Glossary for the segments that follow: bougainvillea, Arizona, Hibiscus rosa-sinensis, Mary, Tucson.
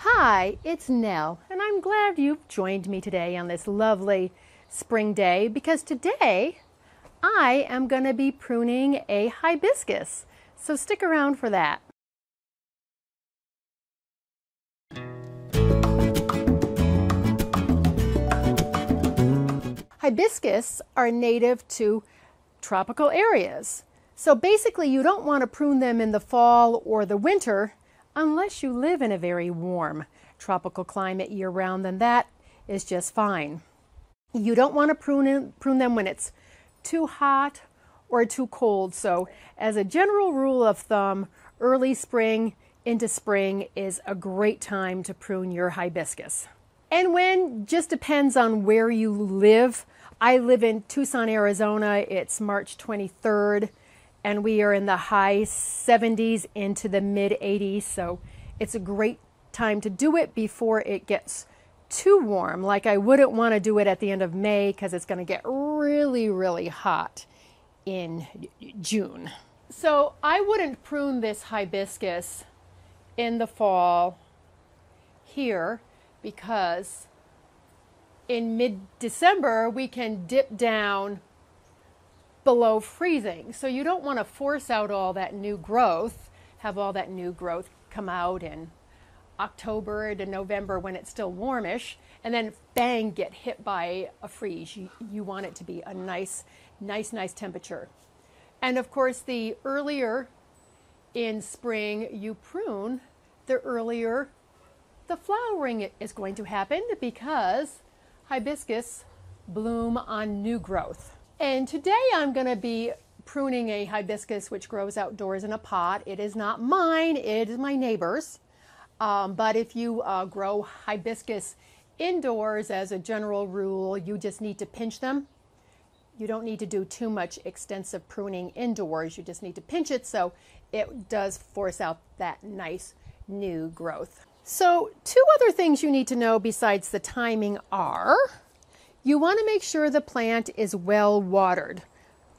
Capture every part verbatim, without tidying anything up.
Hi, it's Nell, and I'm glad you've joined me today on this lovely spring day, because today I am going to be pruning a hibiscus, so stick around for that. Hibiscus are native to tropical areas. So basically you don't want to prune them in the fall or the winter unless you live in a very warm tropical climate year-round, then that is just fine. You don't want to prune, in, prune them when it's too hot or too cold. So as a general rule of thumb, early spring into spring is a great time to prune your hibiscus. And when just depends on where you live. I live in Tucson, Arizona. It's March twenty-third. And we are in the high seventies into the mid eighties, so it's a great time to do it before it gets too warm. Like, I wouldn't want to do it at the end of May because it's going to get really, really hot in June. So I wouldn't prune this hibiscus in the fall here, because in mid-December we can dip down below freezing. So you don't want to force out all that new growth, have all that new growth come out in October to November when it's still warmish, and then bang, get hit by a freeze. You, you want it to be a nice, nice, nice temperature. And of course, the earlier in spring you prune, the earlier the flowering is going to happen, because hibiscus bloom on new growth. And today I'm going to be pruning a hibiscus which grows outdoors in a pot. It is not mine, it is my neighbor's. Um, but if you uh, grow hibiscus indoors, as a general rule, you just need to pinch them. You don't need to do too much extensive pruning indoors. You just need to pinch it, so it does force out that nice new growth. So two other things you need to know besides the timing are: you want to make sure the plant is well watered.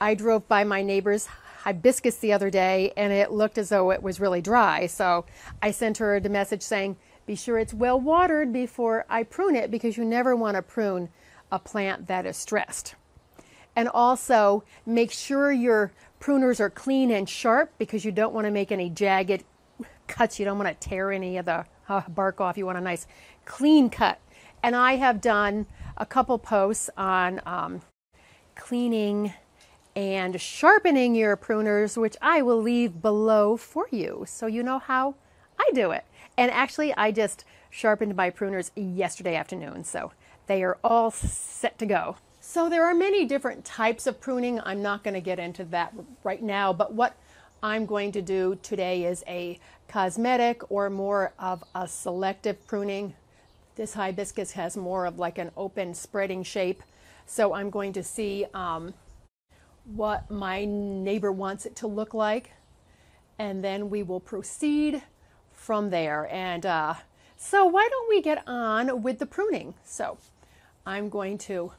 I drove by my neighbor's hibiscus the other day and it looked as though it was really dry. So I sent her a message saying, be sure it's well watered before I prune it, because you never want to prune a plant that is stressed. And also make sure your pruners are clean and sharp, because you don't want to make any jagged cuts. You don't want to tear any of the bark off. You want a nice clean cut. And I have done a couple posts on um, cleaning and sharpening your pruners, which I will leave below for you, so you know how I do it. And actually, I just sharpened my pruners yesterday afternoon, so they are all set to go. So there are many different types of pruning. I'm not going to get into that right now, but what I'm going to do today is a cosmetic, or more of a selective pruning. This hibiscus has more of like an open spreading shape, so I'm going to see um, what my neighbor wants it to look like, and then we will proceed from there. And uh, so why don't we get on with the pruning? So I'm going to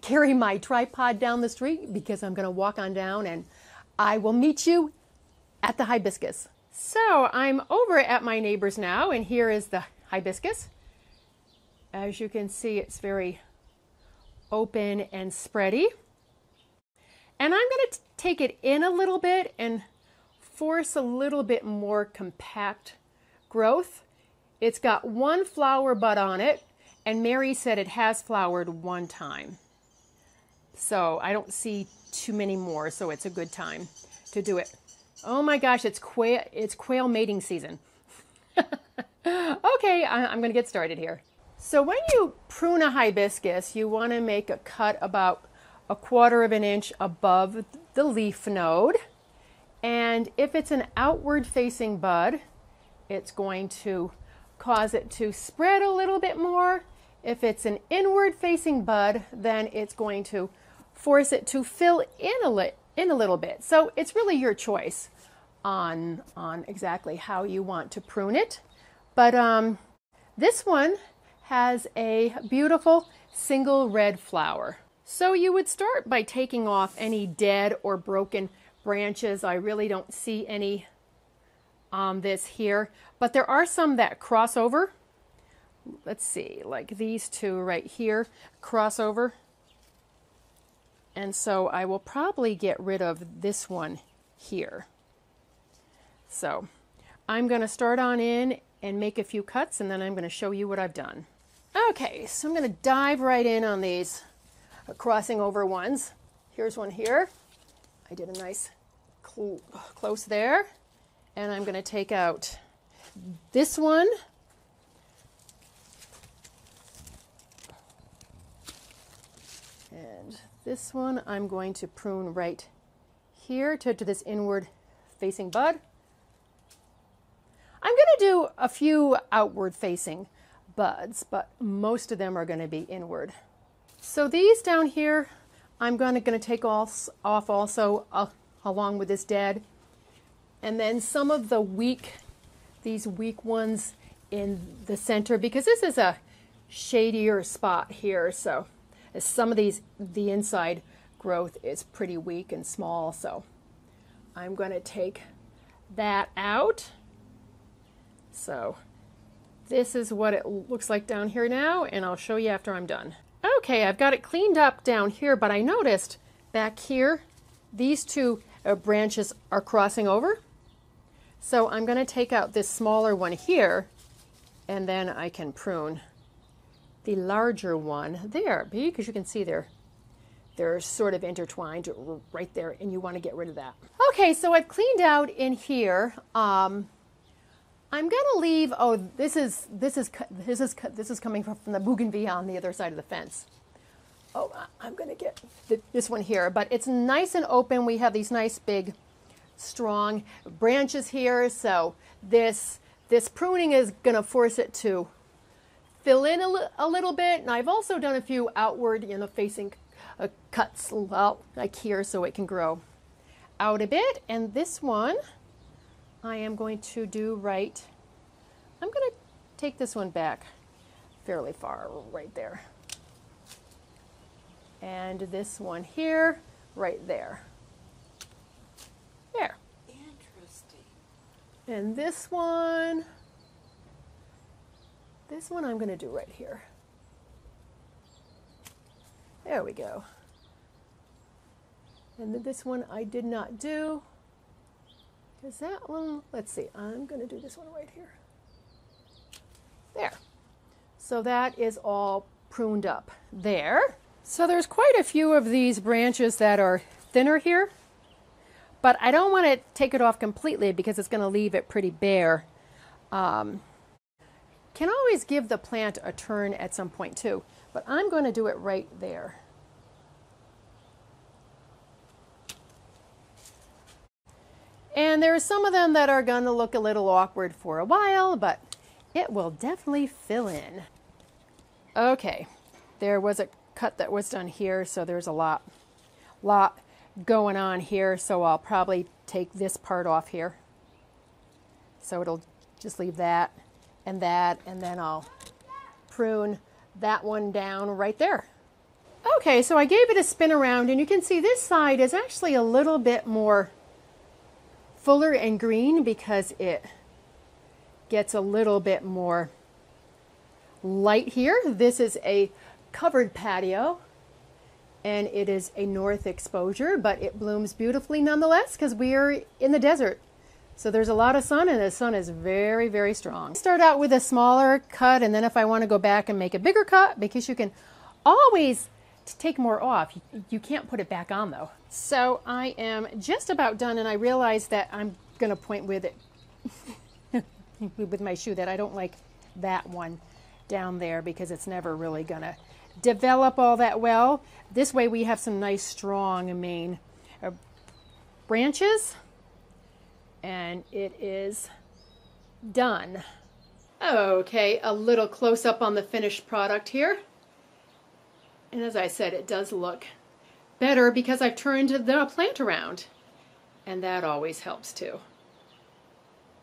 carry my tripod down the street, because I'm going to walk on down and I will meet you at the hibiscus. So I'm over at my neighbor's now, and here is the hibiscus. As you can see, it's very open and spready. And I'm going to take it in a little bit and force a little bit more compact growth. It's got one flower bud on it, and Mary said it has flowered one time. So I don't see too many more, so it's a good time to do it. Oh my gosh, it's quail, it's quail mating season. Okay, I'm going to get started here. So when you prune a hibiscus, you want to make a cut about a quarter of an inch above the leaf node. And if it's an outward facing bud, it's going to cause it to spread a little bit more. If it's an inward facing bud, then it's going to force it to fill in a, li in a little bit. So it's really your choice on, on exactly how you want to prune it. But um, this one has a beautiful single red flower. So you would start by taking off any dead or broken branches. I really don't see any um, this here, but there are some that cross over. Let's see, like these two right here cross over. And so I will probably get rid of this one here. So I'm going to start on in and make a few cuts, and then I'm going to show you what I've done. Okay, so I'm going to dive right in on these crossing over ones. Here's one here. I did a nice cl- close there, and I'm going to take out this one. And this one I'm going to prune right here to, to this inward facing bud. I'm going to do a few outward facing buds, but most of them are going to be inward. So these down here, I'm going to, going to take off, off also uh, along with this dead. And then some of the weak, these weak ones in the center, because this is a shadier spot here. So as some of these, the inside growth is pretty weak and small. So I'm going to take that out. So this is what it looks like down here now, and I'll show you after I'm done. Okay, I've got it cleaned up down here, but I noticed back here, these two uh, branches are crossing over. So I'm going to take out this smaller one here, and then I can prune the larger one there, because you can see they're, they're sort of intertwined right there, and you want to get rid of that. Okay, so I've cleaned out in here. Um, I'm gonna leave. Oh, this is this is this is this is coming from the bougainvillea on the other side of the fence. Oh, I'm gonna get this one here, but it's nice and open. We have these nice big, strong branches here. So this this pruning is gonna force it to fill in a, a little bit. And I've also done a few outward, you know, facing uh, cuts out like here, so it can grow out a bit. And this one, I am going to do right. I'm going to take this one back fairly far right there. And this one here, right there. There. Interesting. And this one, this one I'm going to do right here. There we go. And this one I did not do. Is that one? Let's see. I'm going to do this one right here. There. So that is all pruned up there. So there's quite a few of these branches that are thinner here, but I don't want to take it off completely because it's going to leave it pretty bare. Um, can always give the plant a turn at some point too, but I'm going to do it right there. And there are some of them that are going to look a little awkward for a while, but it will definitely fill in. Okay, there was a cut that was done here, so there's a lot, lot going on here, so I'll probably take this part off here. So it'll just leave that and that, and then I'll prune that one down right there. Okay, so I gave it a spin around, and you can see this side is actually a little bit more fuller and green because it gets a little bit more light here. This is a covered patio, and it is a north exposure, but it blooms beautifully nonetheless because we are in the desert. So there's a lot of sun, and the sun is very, very strong. Start out with a smaller cut, and then if I want to go back and make a bigger cut, because you can always take more off. You can't put it back on though. So I am just about done, and I realize that I'm gonna point with it with my shoe that I don't like that one down there because it's never really gonna develop all that well. This way we have some nice strong main uh, branches, and it is done. Okay, a little close up on the finished product here. And as I said, it does look better because I've turned the plant around, and that always helps too.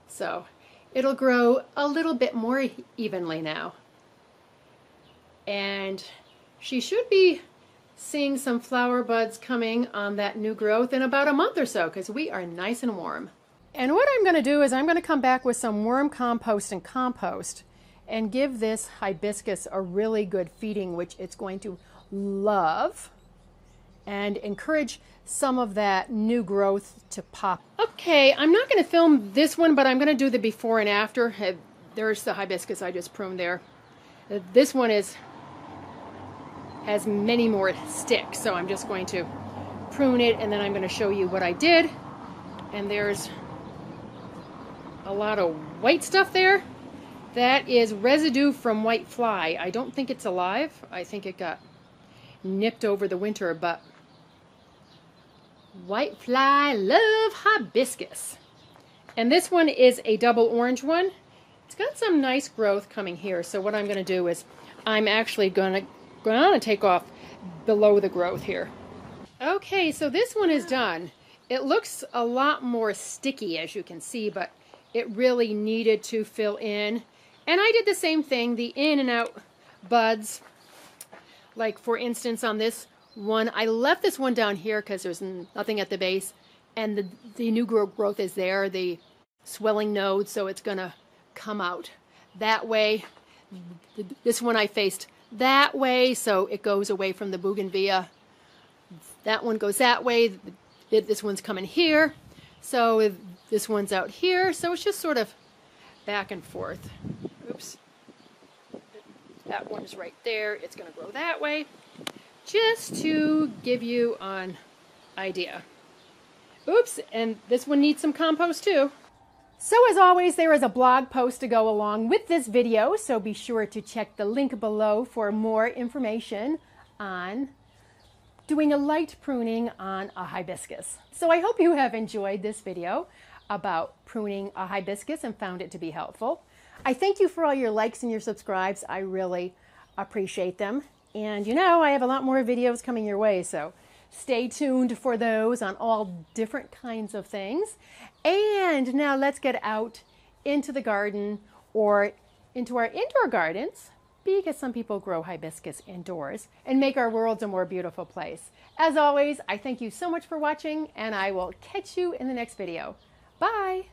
So it'll grow a little bit more evenly now. And she should be seeing some flower buds coming on that new growth in about a month or so because we are nice and warm. And what I'm going to do is I'm going to come back with some worm compost and compost and give this hibiscus a really good feeding, which it's going to love, and encourage some of that new growth to pop. Okay, I'm not going to film this one, but I'm going to do the before and after. There's the hibiscus I just pruned there. This one is has many more sticks, so I'm just going to prune it, and then I'm going to show you what I did. And there's a lot of white stuff there. That is residue from white fly. I don't think it's alive. I think it got nipped over the winter, but white fly love hibiscus. And this one is a double orange one. It's got some nice growth coming here. So what I'm going to do is I'm actually going to going to take off below the growth here. Okay, so this one is done. It looks a lot more sticky, as you can see, but it really needed to fill in. And I did the same thing, the in and out buds. Like, for instance, on this one, I left this one down here because there's nothing at the base, and the, the new growth is there, the swelling node, so it's going to come out that way. This one I faced that way, so it goes away from the bougainvillea. That one goes that way. This one's coming here. So this one's out here. So it's just sort of back and forth. Oops. That one's right there. It's going to grow that way. Just to give you an idea. Oops. And this one needs some compost too. So as always, there is a blog post to go along with this video. So be sure to check the link below for more information on doing a light pruning on a hibiscus. So I hope you have enjoyed this video about pruning a hibiscus and found it to be helpful. I thank you for all your likes and your subscribes. I really appreciate them. And you know, I have a lot more videos coming your way, so stay tuned for those on all different kinds of things. And now let's get out into the garden or into our indoor gardens, because some people grow hibiscus indoors, and make our world a more beautiful place. As always, I thank you so much for watching, and I will catch you in the next video. Bye!